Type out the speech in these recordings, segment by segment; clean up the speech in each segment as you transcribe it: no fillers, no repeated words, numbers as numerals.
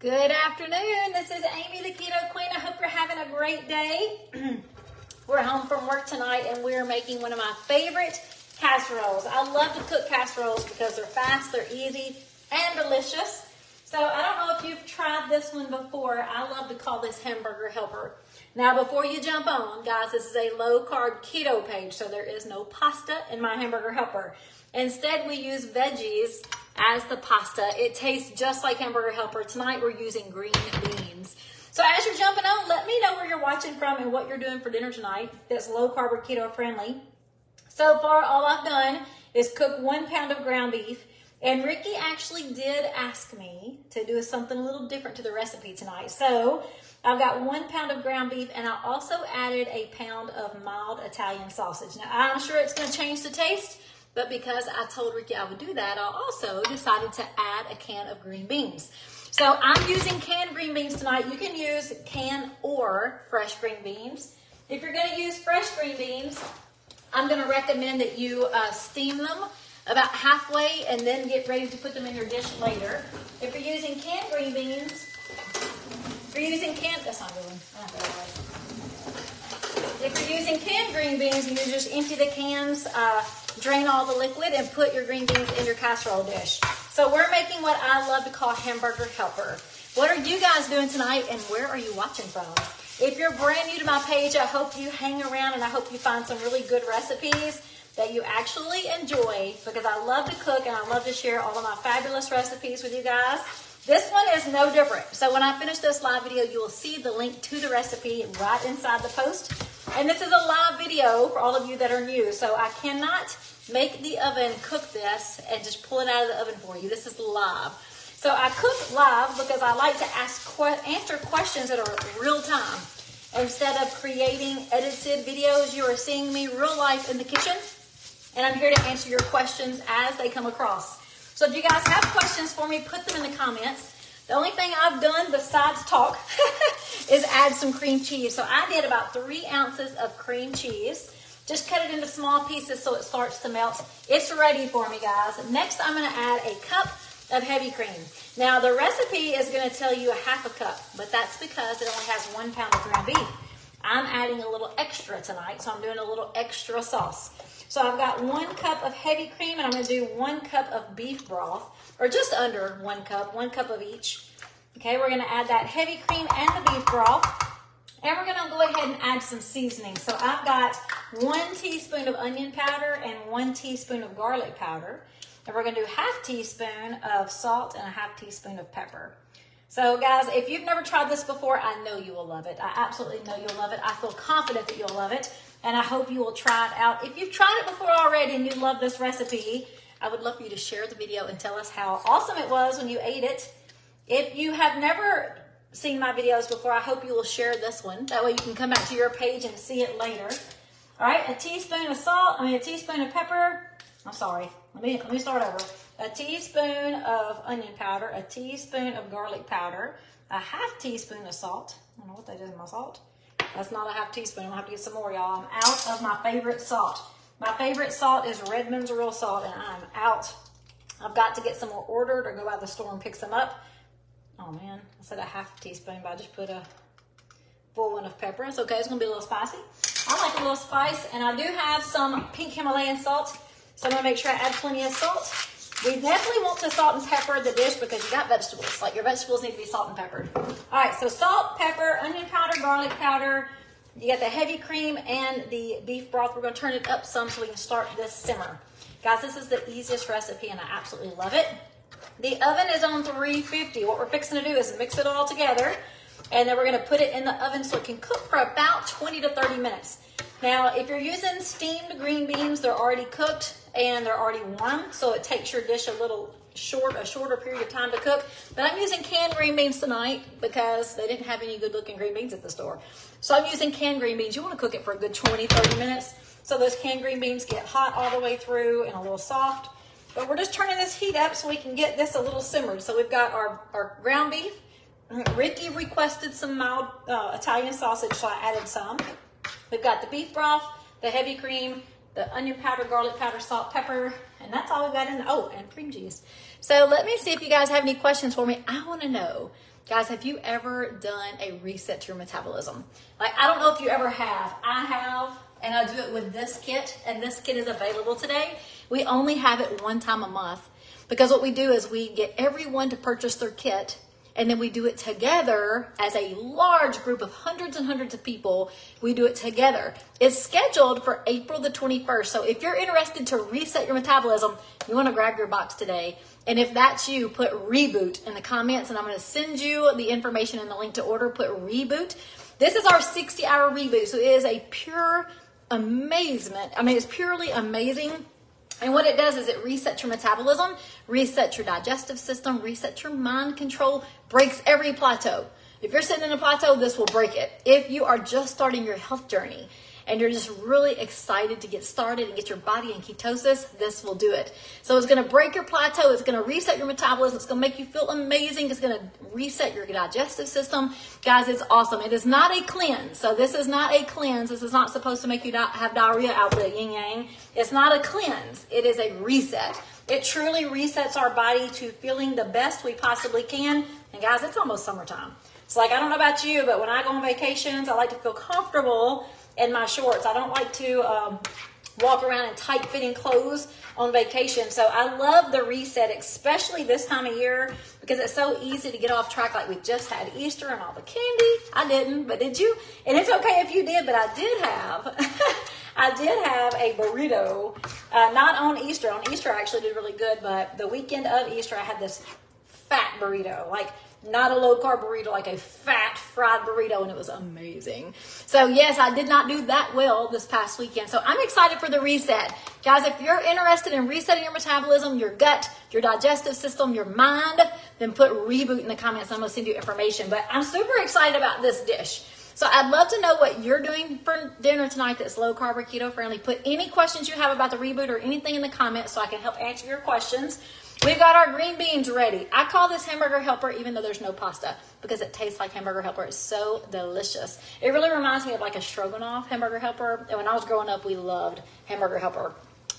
Good afternoon, this is Amy the Keto Queen. I hope you're having a great day. We're home from work tonight and we're making one of my favorite casseroles. I love to cook casseroles because they're fast, they're easy, and delicious. So I don't know if you've tried this one before. I love to call this hamburger helper. Now before you jump on, guys, this is a low-carb keto page, so there is no pasta in my hamburger helper. Instead, we use veggies as the pasta. It tastes just like hamburger helper. Tonight we're using green beans. So as you're jumping on, let me know where you're watching from and what you're doing for dinner tonight that's low carb or keto friendly. So far, all I've done is cook 1 pound of ground beef, and Ricky actually did ask me to do something a little different to the recipe tonight. So I've got 1 pound of ground beef, and I also added a pound of mild Italian sausage. Now I'm sure it's going to change the taste, but because I told Ricky I would do that, I also decided to add a can of green beans. So I'm using canned green beans tonight. You can use canned or fresh green beans. If you're going to use fresh green beans, I'm going to recommend that you steam them about halfway and then get ready to put them in your dish later. If you're using canned green beans, if you're using canned green beans, you just empty the cans, drain all the liquid, and put your green beans in your casserole dish. So we're making what I love to call hamburger helper. What are you guys doing tonight, and where are you watching from? If you're brand new to my page, I hope you hang around, and I hope you find some really good recipes that you actually enjoy, because I love to cook, and I love to share all of my fabulous recipes with you guys. This one is no different. So when I finish this live video, you will see the link to the recipe right inside the post. And this is a live video for all of you that are new. So I cannot make the oven cook this and just pull it out of the oven for you. This is live. So I cook live because I like to answer questions that are real time. Instead of creating edited videos, you are seeing me real life in the kitchen. And I'm here to answer your questions as they come across. So if you guys have questions for me, put them in the comments. The only thing I've done besides talk is add some cream cheese. So I did about 3 ounces of cream cheese. Just cut it into small pieces so it starts to melt. It's ready for me, guys. Next, I'm gonna add a cup of heavy cream. Now, the recipe is gonna tell you a half a cup, but that's because it only has 1 pound of ground beef. I'm adding a little extra tonight, so I'm doing a little extra sauce. So I've got 1 cup of heavy cream, and I'm gonna do 1 cup of beef broth, or just under 1 cup, 1 cup of each. Okay, we're gonna add that heavy cream and the beef broth, and we're gonna go ahead and add some seasoning. So I've got 1 teaspoon of onion powder and 1 teaspoon of garlic powder, and we're gonna do 1/2 teaspoon of salt and 1/2 teaspoon of pepper. So guys, if you've never tried this before, I know you will love it. I absolutely know you'll love it. I feel confident that you'll love it, and I hope you will try it out. If you've tried it before already and you love this recipe, I would love for you to share the video and tell us how awesome it was when you ate it. If you have never seen my videos before, I hope you will share this one. That way you can come back to your page and see it later. All right, a teaspoon of onion powder, a teaspoon of garlic powder, a 1/2 teaspoon of salt. I don't know what they did in my salt. That's not a 1/2 teaspoon. I'm gonna have to get some more, y'all. I'm out of my favorite salt. My favorite salt is Redmond's Real Salt, and I'm out. I've got to get some more ordered or go out of the store and pick some up. Oh man, I said a 1/2 teaspoon, but I just put a full one of pepper. It's okay, it's gonna be a little spicy. I like a little spice, and I do have some pink Himalayan salt, so I'm gonna make sure I add plenty of salt. We definitely want to salt and pepper the dish because you got vegetables. Like your vegetables need to be salt and peppered. All right, so salt, pepper, onion powder, garlic powder. You got the heavy cream and the beef broth. We're gonna turn it up some so we can start this simmer. Guys, this is the easiest recipe and I absolutely love it. The oven is on 350. What we're fixing to do is mix it all together, and then we're gonna put it in the oven so it can cook for about 20 to 30 minutes. Now, if you're using steamed green beans, they're already cooked and they're already warm, so it takes your dish a shorter period of time to cook. But I'm using canned green beans tonight because they didn't have any good looking green beans at the store. So I'm using canned green beans. You wanna cook it for a good 20, 30 minutes. So those canned green beans get hot all the way through and a little soft. But we're just turning this heat up so we can get this a little simmered. So we've got our ground beef. Ricky requested some mild Italian sausage, so I added some. We've got the beef broth, the heavy cream, the onion powder, garlic powder, salt, pepper, and that's all we've got in the, oh, and cream cheese. So let me see if you guys have any questions for me. I wanna know, Guys, have you ever done a reset to your metabolism? Like, I don't know if you ever have. I have, and I do it with this kit, and this kit is available today. We only have it one time a month because what we do is we get everyone to purchase their kit, and then we do it together as a large group of hundreds and hundreds of people. We do it together. It's scheduled for April the 21st. So if you're interested to reset your metabolism, you want to grab your box today. And if that's you, put reboot in the comments, and I'm going to send you the information and the link to order. Put reboot. This is our 60-hour reboot. So it is a pure amazement. I mean, it's purely amazing. And what it does is it resets your metabolism, resets your digestive system, resets your mind control, breaks every plateau. If you're sitting in a plateau, this will break it. If you are just starting your health journey and you're just really excited to get started and get your body in ketosis, this will do it. So it's going to break your plateau. It's going to reset your metabolism. It's going to make you feel amazing. It's going to reset your digestive system. Guys, it's awesome. It is not a cleanse. So this is not a cleanse. This is not supposed to make you have diarrhea out the yin yang. It's not a cleanse. It is a reset. It truly resets our body to feeling the best we possibly can. And guys, it's almost summertime. It's like, I don't know about you, but when I go on vacations, I like to feel comfortable in my shorts. I don't like to walk around in tight-fitting clothes on vacation. So I love the reset, especially this time of year, because it's so easy to get off track. Like, we just had Easter and all the candy. I didn't, but did you? And it's okay if you did, but I did have I did have a burrito, not on Easter. On Easter, I actually did really good, but the weekend of Easter, I had this fat burrito, like not a low-carb burrito, like a fat fried burrito, and it was amazing. So yes, I did not do that well this past weekend. So I'm excited for the reset. Guys, if you're interested in resetting your metabolism, your gut, your digestive system, your mind, then put reboot in the comments. I'm going to send you information. But I'm super excited about this dish. So I'd love to know what you're doing for dinner tonight that's low-carb or keto-friendly. Put any questions you have about the reboot or anything in the comments so I can help answer your questions. We've got our green beans ready. I call this hamburger helper even though there's no pasta because it tastes like hamburger helper. It's so delicious. It really reminds me of like a stroganoff hamburger helper. And when I was growing up, we loved hamburger helper.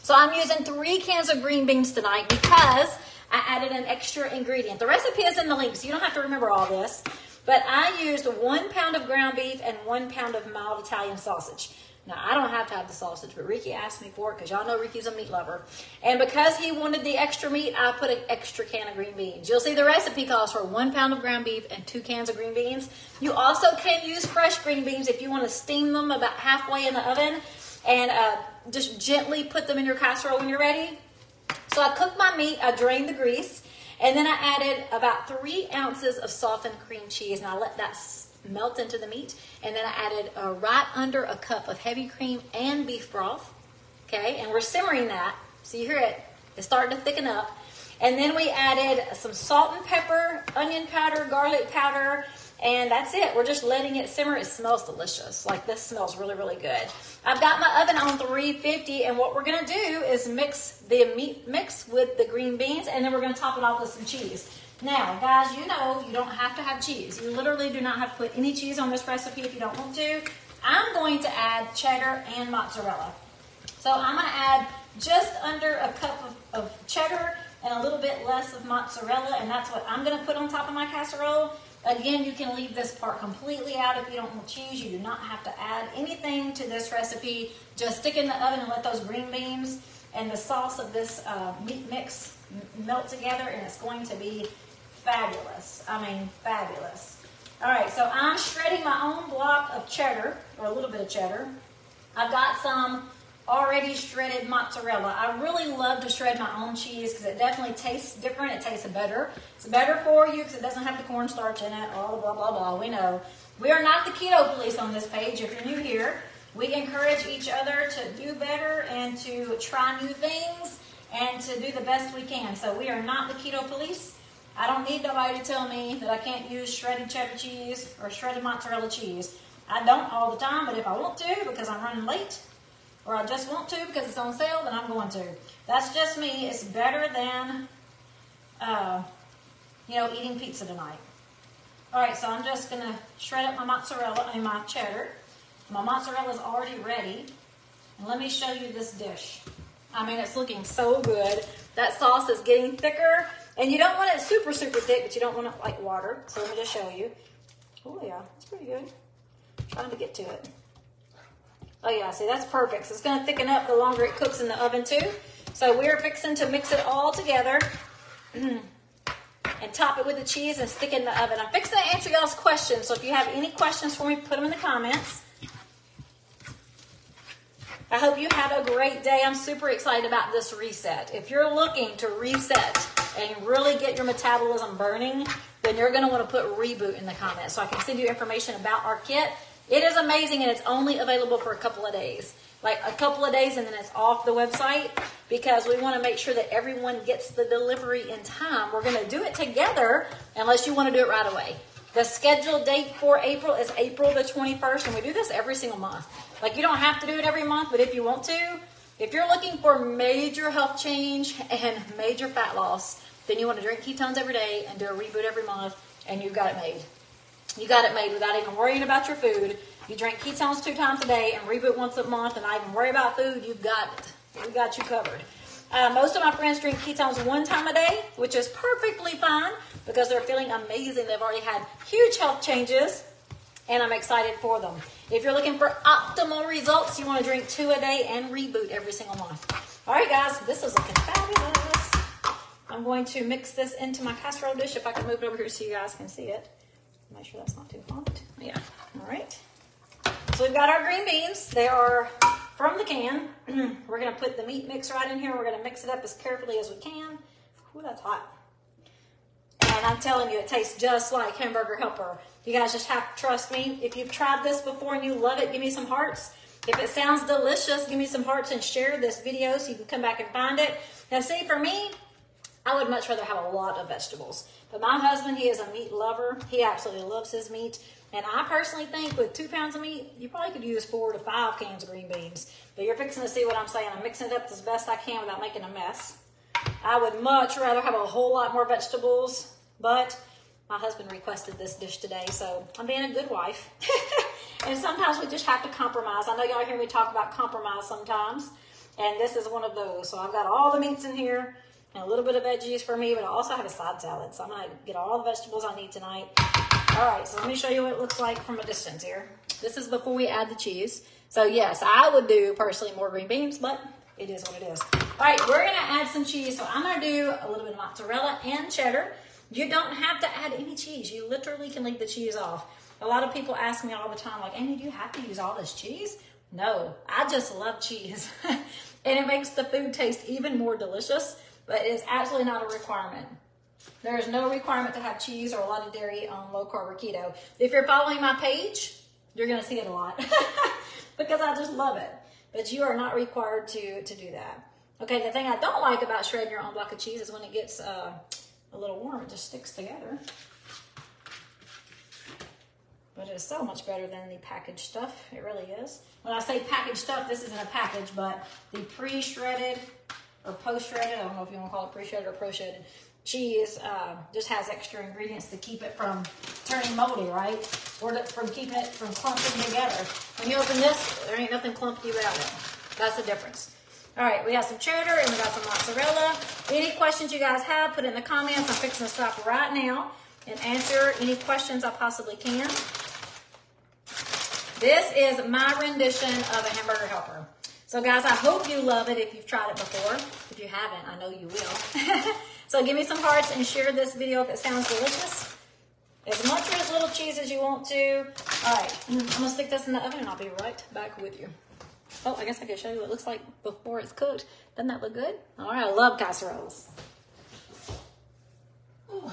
So I'm using 3 cans of green beans tonight because I added an extra ingredient. The recipe is in the link, so you don't have to remember all this. But I used 1 pound of ground beef and 1 pound of mild Italian sausage. Now, I don't have to have the sausage, but Ricky asked me for it because y'all know Ricky's a meat lover. And because he wanted the extra meat, I put an extra can of green beans. You'll see the recipe calls for 1 pound of ground beef and 2 cans of green beans. You also can use fresh green beans if you want to steam them about halfway in the oven and just gently put them in your casserole when you're ready. So I cooked my meat, I drained the grease, and then I added about 3 ounces of softened cream cheese, and I let that melt into the meat, and then I added right under a cup of heavy cream and beef broth, okay, and we're simmering that, so you hear it, it's starting to thicken up, and then we added some salt and pepper, onion powder, garlic powder, and that's it. We're just letting it simmer. It smells delicious. Like, this smells really, really good. I've got my oven on 350, and what we're going to do is mix the meat mix with the green beans, and then we're going to top it off with some cheese. Now, guys, you know you don't have to have cheese. You literally do not have to put any cheese on this recipe if you don't want to. I'm going to add cheddar and mozzarella. So I'm going to add just under a cup of cheddar and a little bit less of mozzarella, and that's what I'm going to put on top of my casserole. Again, you can leave this part completely out if you don't want cheese. You do not have to add anything to this recipe. Just stick it in the oven and let those green beans and the sauce of this meat mix melt together, and it's going to be fabulous. I mean, fabulous. All right, so I'm shredding my own block of cheddar, or a little bit of cheddar. I've got some already shredded mozzarella. I really love to shred my own cheese because it definitely tastes different. It tastes better. It's better for you because it doesn't have the cornstarch in it, all blah, blah, blah. We know. We are not the keto police on this page. If you're new here, we encourage each other to do better and to try new things and to do the best we can. So we are not the keto police. I don't need nobody to tell me that I can't use shredded cheddar cheese or shredded mozzarella cheese. I don't all the time, but if I want to because I'm running late, or I just want to because it's on sale, then I'm going to. That's just me. It's better than, you know, eating pizza tonight. All right, so I'm just going to shred up my mozzarella and my cheddar. My mozzarella is already ready. And let me show you this dish. I mean, it's looking so good. That sauce is getting thicker, And you don't want it super, super thick, but you don't want it like water. So let me just show you. Oh, yeah, that's pretty good. I'm trying to get to it. Oh, yeah, see, that's perfect. So it's going to thicken up the longer it cooks in the oven, too. So we're fixing to mix it all together and top it with the cheese and stick it in the oven. I'm fixing to answer y'all's questions. So if you have any questions for me, put them in the comments. I hope you had a great day. I'm super excited about this reset. If you're looking to reset and really get your metabolism burning, then you're going to want to put Reboot in the comments so I can send you information about our kit. It is amazing, and it's only available for a couple of days. Like a couple of days, and then it's off the website because we want to make sure that everyone gets the delivery in time. We're going to do it together unless you want to do it right away. The scheduled date for April is April the 21st, and we do this every single month. Like, you don't have to do it every month, but if you want to, if you're looking for major health change and major fat loss, then you want to drink ketones every day and do a Reboot every month, and you've got it made. You got it made without even worrying about your food. You drink ketones 2 times a day and Reboot once a month and not even worry about food, you've got it. We got you covered. Most of my friends drink ketones 1 time a day, which is perfectly fine because they're feeling amazing. They've already had huge health changes, and I'm excited for them. If you're looking for optimal results, you want to drink 2 a day and Reboot every single month. All right, guys, this is looking fabulous. I'm going to mix this into my casserole dish. If I can move it over here so you guys can see it. Make sure that's not too hot. Yeah, all right. So we've got our green beans. They are from the can. We're going to put the meat mix right in here. We're going to mix it up as carefully as we can. Ooh, that's hot. And I'm telling you, it tastes just like Hamburger Helper. You guys just have to trust me. If you've tried this before and you love it, give me some hearts. If it sounds delicious, give me some hearts and share this video so you can come back and find it. Now, see, for me, I would much rather have a lot of vegetables. But my husband, he is a meat lover. He absolutely loves his meat. And I personally think with 2 pounds of meat, you probably could use 4 to 5 cans of green beans. But you're fixing to see what I'm saying. I'm mixing it up as best I can without making a mess. I would much rather have a whole lot more vegetables, but my husband requested this dish today, so I'm being a good wife. And sometimes we just have to compromise. I know y'all hear me talk about compromise sometimes, and this is one of those. So I've got all the meats in here. And a little bit of veggies for me, but I also have a side salad, so I'm going to get all the vegetables I need tonight. All right, so let me show you what it looks like from a distance here. This is before we add the cheese. So, yes, I would do, personally, more green beans, but it is what it is. All right, we're going to add some cheese. So I'm going to do a little bit of mozzarella and cheddar. You don't have to add any cheese. You literally can leave the cheese off. A lot of people ask me all the time, like, Amy, do you have to use all this cheese? No, I just love cheese, and it makes the food taste even more delicious. But it is absolutely not a requirement. There is no requirement to have cheese or a lot of dairy on low carb or keto. If you're following my page, you're gonna see it a lot because I just love it. But you are not required to do that. Okay, the thing I don't like about shredding your own block of cheese is when it gets a little warm, it just sticks together. But it is so much better than the packaged stuff. It really is. When I say packaged stuff, this isn't a package, but the pre-shredded or post-shredded, I don't know if you want to call it pre-shredded or pro-shredded, cheese just has extra ingredients to keep it from turning moldy, right? Or from keeping it from clumping together. When you open this, there ain't nothing clumpy about it. That's the difference. All right, we got some cheddar and we got some mozzarella. Any questions you guys have, put it in the comments. I'm fixing to stop right now and answer any questions I possibly can. This is my rendition of a Hamburger Helper. So, guys, I hope you love it if you've tried it before. If you haven't, I know you will. So give me some hearts and share this video if it sounds delicious. As much or as little cheese as you want to. All right, I'm going to stick this in the oven, and I'll be right back with you. Oh, I guess I can show you what it looks like before it's cooked. Doesn't that look good? All right, I love casseroles. Ooh. All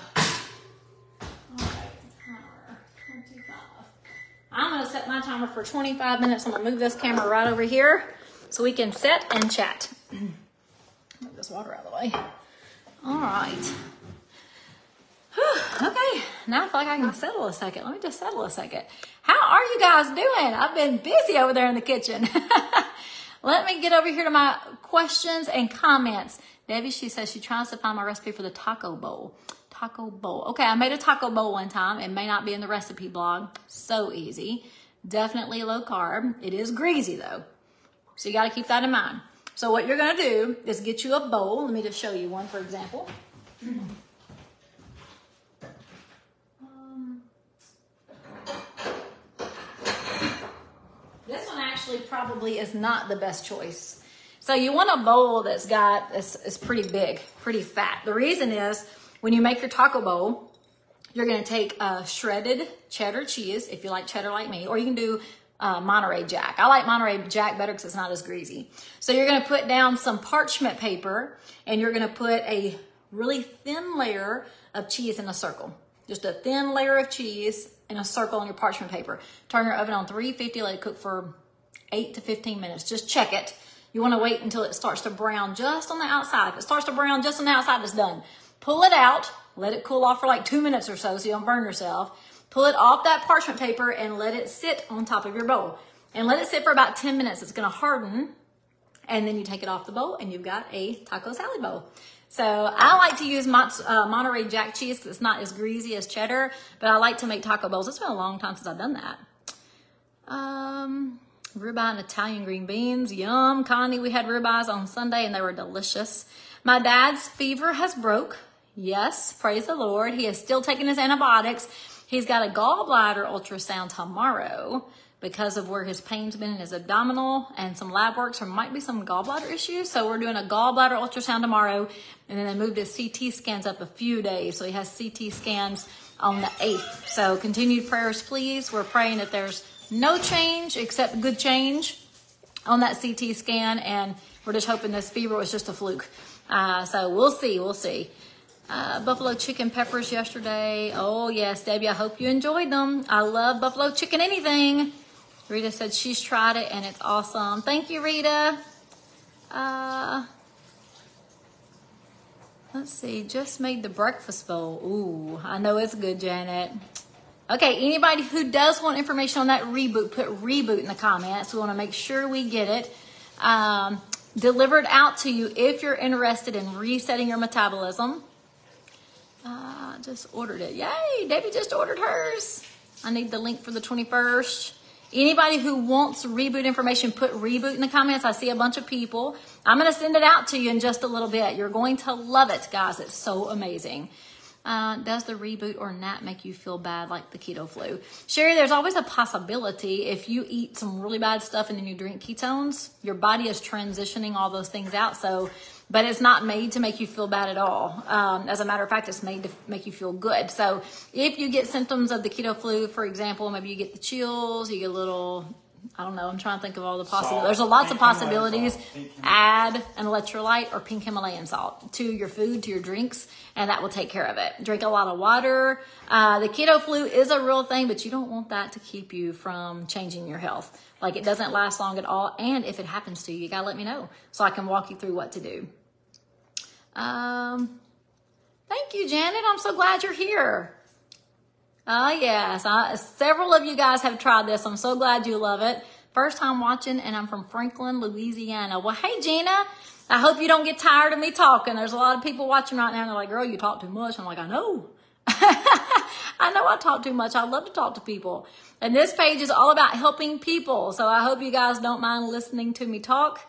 right, timer 25. I'm going to set my timer for 25 minutes. I'm going to move this camera right over here, so we can set and chat. Move this water out of the way. All right. Whew, okay, now I feel like I can settle a second. Let me just settle a second. How are you guys doing? I've been busy over there in the kitchen. Let me get over here to my questions and comments. Debbie, she says she tries to find my recipe for the taco bowl. Taco bowl. Okay, I made a taco bowl one time. It may not be in the recipe blog. So easy. Definitely low carb. It is greasy though. So you got to keep that in mind. So what you're going to do is get you a bowl. Let me just show you one, for example. actually probably is not the best choice. So you want a bowl that's got, it's pretty big, pretty fat. The reason is when you make your taco bowl, you're gonna take shredded cheddar cheese, if you like cheddar like me, or you can do Monterey Jack. I like Monterey Jack better because it's not as greasy. So you're gonna put down some parchment paper and you're gonna put a really thin layer of cheese in a circle. Just a thin layer of cheese in a circle on your parchment paper. Turn your oven on 350, let it cook for 8 to 15 minutes. Just check it. You want to wait until it starts to brown just on the outside. If it starts to brown just on the outside, it's done. Pull it out, let it cool off for like 2 minutes or so you don't burn yourself. Pull it off that parchment paper and let it sit on top of your bowl. And let it sit for about 10 minutes. It's going to harden. And then you take it off the bowl and you've got a taco salad bowl. So I like to use Monterey Jack cheese because it's not as greasy as cheddar, but I like to make taco bowls. It's been a long time since I've done that. Ribeye and Italian green beans, yum. Connie, we had ribeyes on Sunday and they were delicious. My dad's fever has broke. Yes, praise the Lord. He is still taking his antibiotics. He's got a gallbladder ultrasound tomorrow because of where his pain's been in his abdominal and some lab work. So there might be some gallbladder issues. So we're doing a gallbladder ultrasound tomorrow. And then they moved his CT scans up a few days. So he has CT scans on the 8th. So continued prayers, please. We're praying that there's no change except good change on that CT scan. And we're just hoping this fever was just a fluke. So we'll see, we'll see. Buffalo chicken peppers yesterday. Oh yes, Debbie, I hope you enjoyed them. I love buffalo chicken anything. Rita said she's tried it and it's awesome. Thank you, Rita. Let's see, just made the breakfast bowl. Ooh, I know it's good, Janet. Okay, anybody who does want information on that reboot, put reboot in the comments. We want to make sure we get it delivered out to you if you're interested in resetting your metabolism. Just ordered it. Yay, Debbie just ordered hers. I need the link for the 21st. Anybody who wants reboot information, put reboot in the comments. I see a bunch of people. I'm going to send it out to you in just a little bit. You're going to love it, guys. It's so amazing. Does the reboot or not make you feel bad like the keto flu? Sherry, there's always a possibility if you eat some really bad stuff and then you drink ketones, your body is transitioning all those things out. So, but it's not made to make you feel bad at all. As a matter of fact, it's made to make you feel good. So if you get symptoms of the keto flu, for example, maybe you get the chills, you get a little, I don't know, I'm trying to think of all the possibilities. There's lots of possibilities. Add an electrolyte or pink Himalayan salt to your food, to your drinks, and that will take care of it. Drink a lot of water. The keto flu is a real thing, but you don't want that to keep you from changing your health. Like, it doesn't last long at all. And if it happens to you, you gotta let me know so I can walk you through what to do. Thank you, Janet. I'm so glad you're here. Yes, several of you guys have tried this. I'm so glad you love it. First time watching, and I'm from Franklin, Louisiana. Well, hey, Gina, I hope you don't get tired of me talking. There's a lot of people watching right now, and they're like, girl, you talk too much. I'm like, I know. I know I talk too much. I love to talk to people. And this page is all about helping people, so I hope you guys don't mind listening to me talk.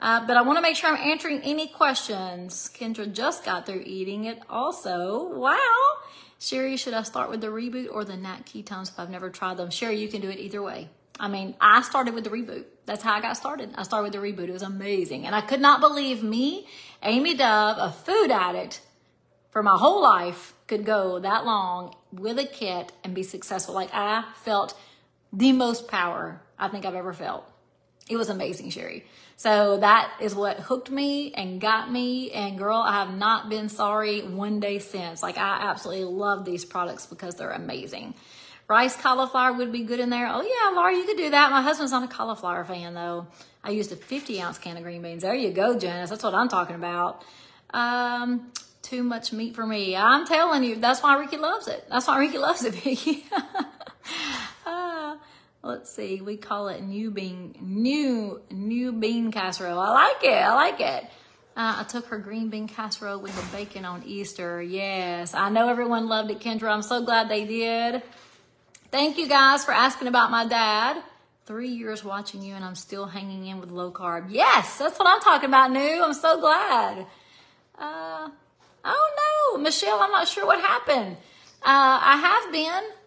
But I want to make sure I'm answering any questions. Kendra just got through eating it also. Wow. Sherry, should I start with the reboot or the NAC ketones if I've never tried them? Sherry, you can do it either way. I mean, I started with the reboot. That's how I got started. I started with the reboot. It was amazing. And I could not believe me, Amy Dove, a food addict for my whole life, could go that long with a kit and be successful. Like, I felt the most power I think I've ever felt. It was amazing, Sherry. So that is what hooked me and got me. And girl, I have not been sorry one day since. Like, I absolutely love these products because they're amazing. Rice cauliflower would be good in there. Oh yeah, Laura, you could do that. My husband's not a cauliflower fan though. I used a 50-ounce can of green beans. There you go, Janice. That's what I'm talking about. Too much meat for me. I'm telling you, that's why Ricky loves it. That's why Ricky loves it, Vicky. Let's see, we call it new bean casserole. I like it, I like it. I took her green bean casserole with the bacon on Easter. Yes, I know everyone loved it, Kendra. I'm so glad they did. Thank you guys for asking about my dad. 3 years watching you and I'm still hanging in with low carb. Yes, that's what I'm talking about, new. I'm so glad. Oh no, Michelle, I'm not sure what happened.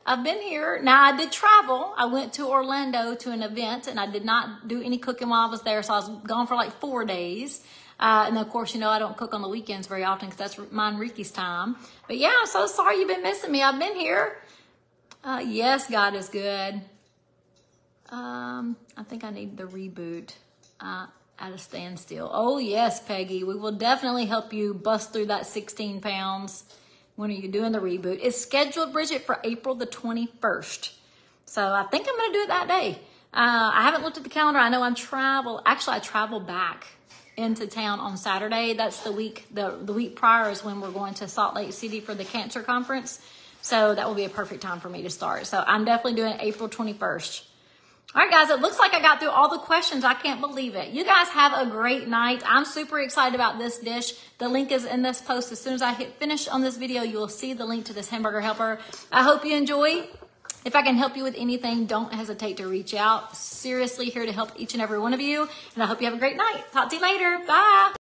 I've been here. Now, I did travel. I went to Orlando to an event, and I did not do any cooking while I was there, so I was gone for like 4 days. And of course, you know, I don't cook on the weekends very often because that's mine, Ricky's time. But yeah, I'm so sorry you've been missing me. I've been here. Yes, God is good. I think I need the reboot at a standstill. Oh, yes, Peggy. We will definitely help you bust through that 16 pounds. When are you doing the reboot? It's scheduled, Bridget, for April the 21st. So I think I'm going to do it that day. I haven't looked at the calendar. I know I'm travel. Actually, I travel back into town on Saturday. That's the week. The week prior is when we're going to Salt Lake City for the cancer conference. So that will be a perfect time for me to start. So I'm definitely doing April 21st. All right, guys, it looks like I got through all the questions. I can't believe it. You guys have a great night. I'm super excited about this dish. The link is in this post. As soon as I hit finish on this video, you will see the link to this hamburger helper. I hope you enjoy. If I can help you with anything, don't hesitate to reach out. Seriously, here to help each and every one of you. And I hope you have a great night. Talk to you later. Bye.